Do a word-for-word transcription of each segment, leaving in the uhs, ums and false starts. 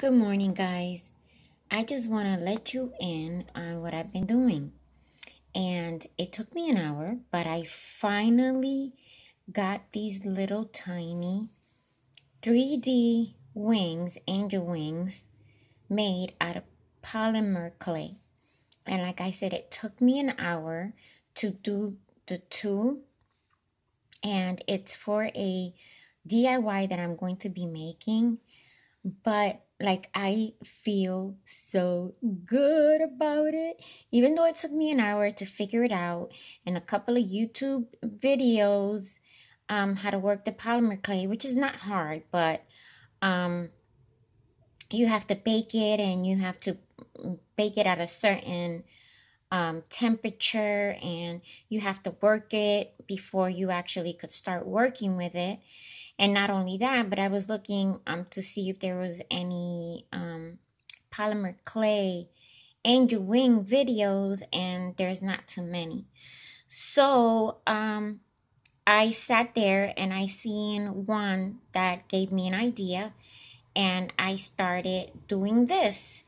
Good morning, guys. I just want to let you in on what I've been doing. And it took me an hour, but I finally got these little tiny three D wings, angel wings, made out of polymer clay. And like I said, it took me an hour to do the two. And it's for a D I Y that I'm going to be making. But like, I feel so good about it. Even though it took me an hour to figure it out and a couple of YouTube videos, um, how to work the polymer clay, which is not hard, but um, you have to bake it and you have to bake it at a certain um, temperature, and you have to work it before you actually could start working with it. And not only that, but I was looking um to see if there was any um polymer clay angel wing videos, and there's not too many. So um I sat there and I seen one that gave me an idea, and I started doing this.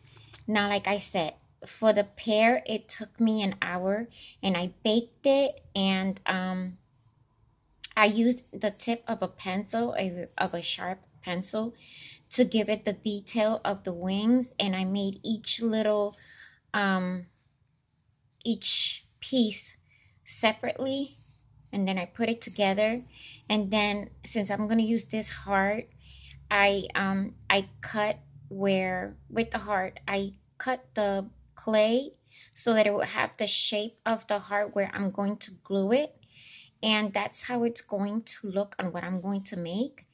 Now, like I said, for the pear it took me an hour, and I baked it, and um I used the tip of a pencil, of a sharp pencil, to give it the detail of the wings. And I made each little, um, each piece separately, and then I put it together. And then, since I'm gonna use this heart, I um I cut where with the heart I cut the clay so that it would have the shape of the heart where I'm going to glue it. And that's how it's going to look on what I'm going to make.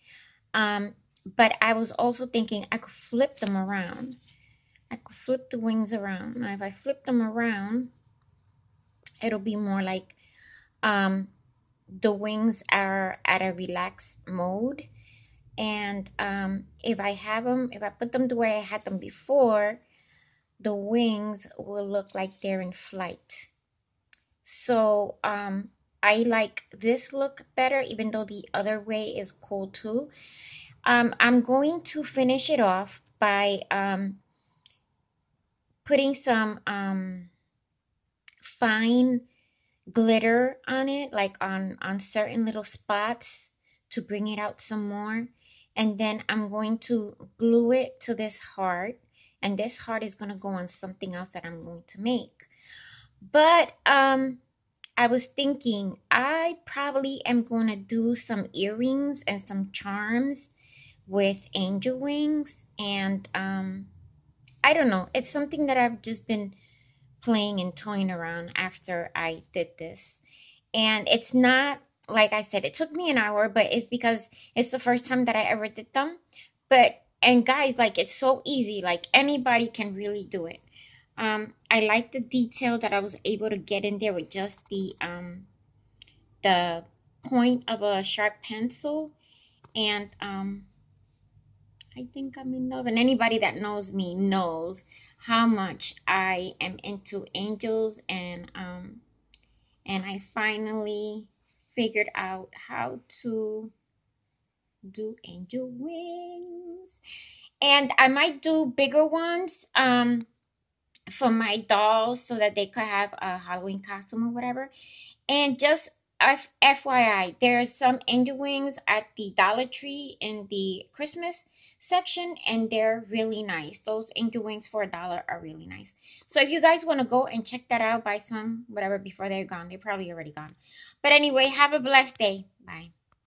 Um, but I was also thinking I could flip them around. I could flip the wings around. Now, if I flip them around, it'll be more like um, the wings are at a relaxed mode. And um, if I have them, if I put them the way I had them before, the wings will look like they're in flight. So, um... I like this look better, even though the other way is cool too. Um, I'm going to finish it off by um, putting some um, fine glitter on it, like on, on certain little spots to bring it out some more. And then I'm going to glue it to this heart. And this heart is going to go on something else that I'm going to make. But um, I was thinking I probably am going to do some earrings and some charms with angel wings. And um, I don't know. It's something that I've just been playing and toying around after I did this. And it's not, like I said, it took me an hour, but it's because it's the first time that I ever did them. But, and guys, like, it's so easy. Like, anybody can really do it. Um, I like the detail that I was able to get in there with just the, um, the point of a sharp pencil. And, um, I think I'm in love. And anybody that knows me knows how much I am into angels. And, um, and I finally figured out how to do angel wings. And I might do bigger ones, um, for my dolls, so that they could have a Halloween costume or whatever. And just F Y I, there are some angel wings at the Dollar Tree in the Christmas section, and they're really nice. Those angel wings for a dollar are really nice. So if you guys want to go and check that out, buy some, whatever, before they're gone. They're probably already gone. But anyway, have a blessed day. Bye.